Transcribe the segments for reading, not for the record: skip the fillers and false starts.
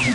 What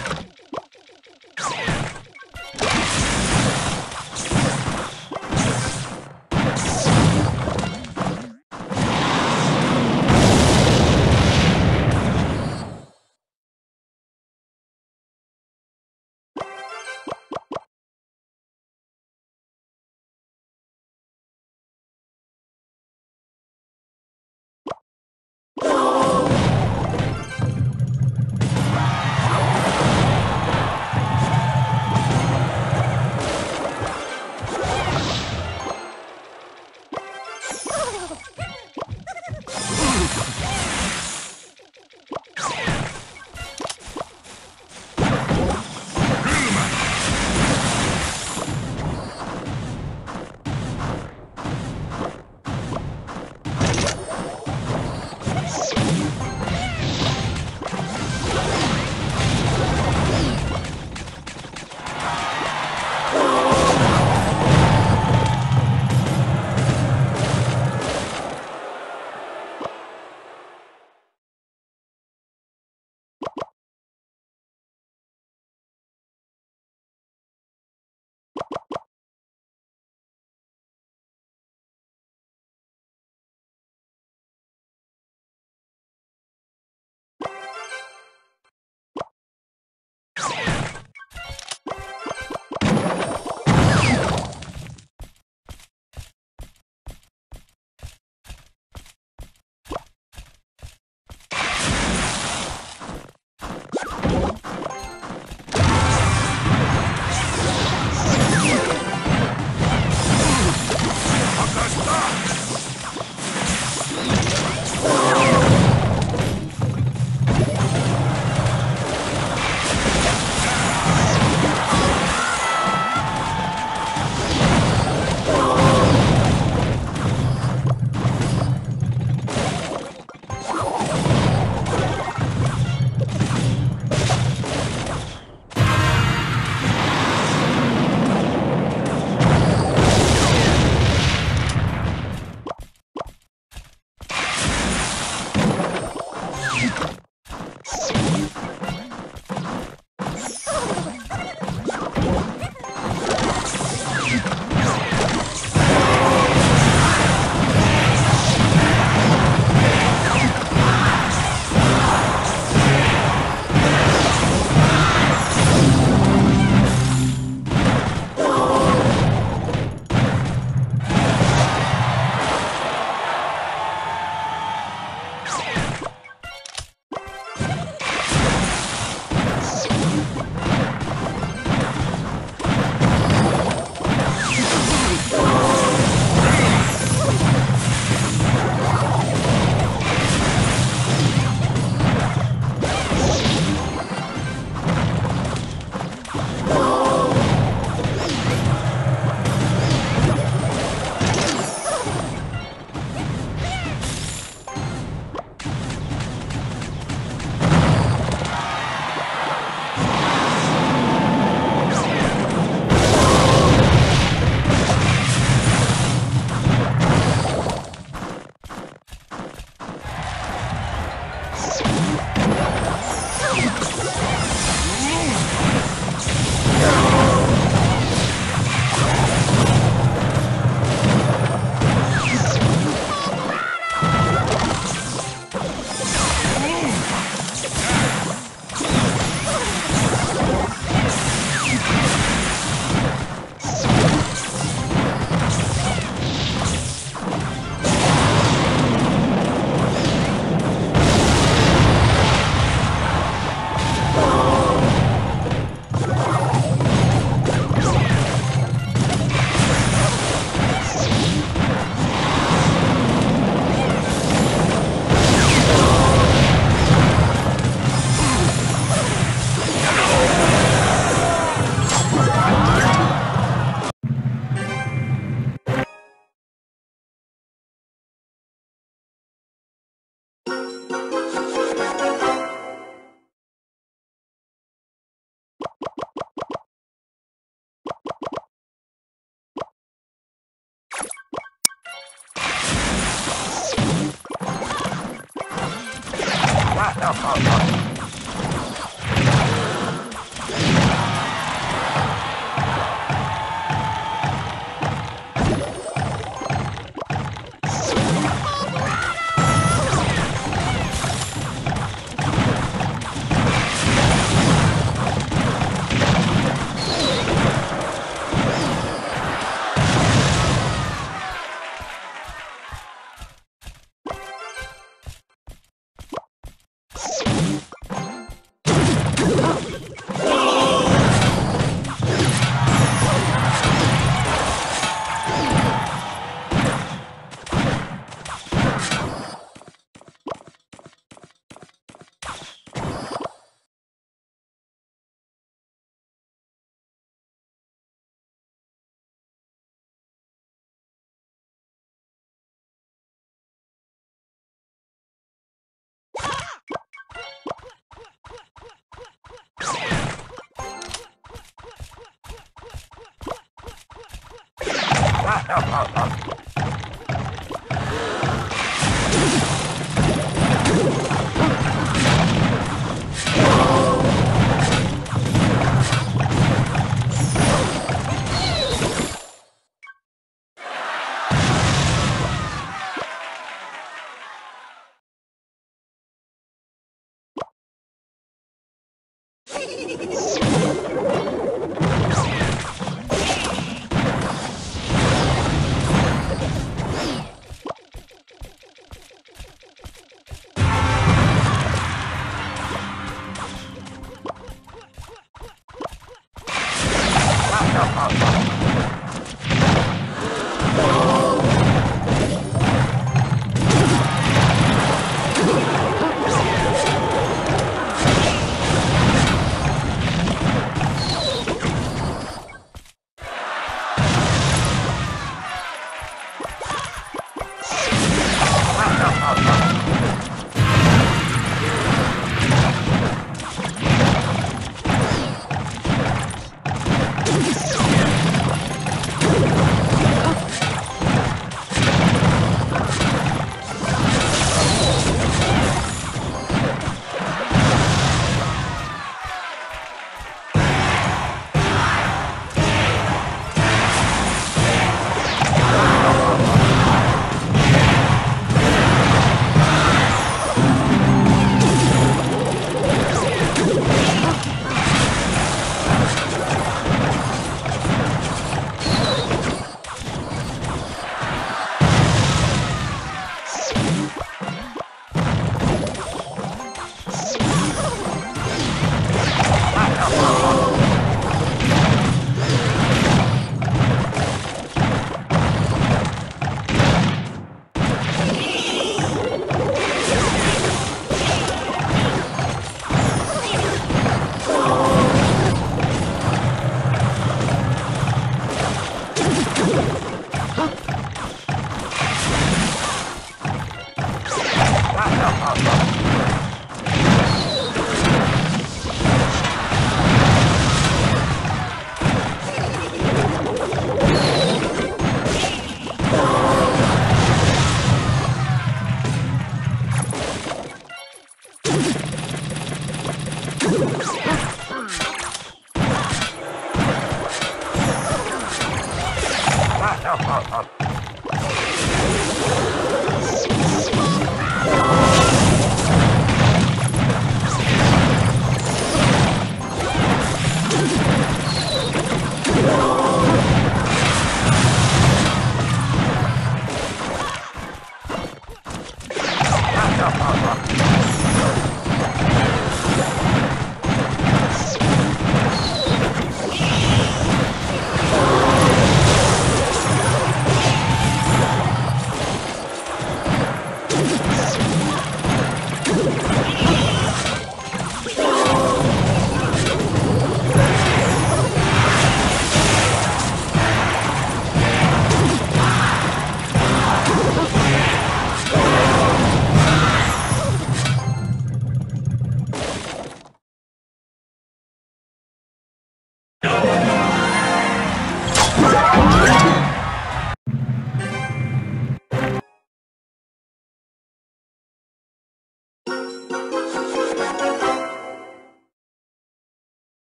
the fuck?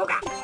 Boga!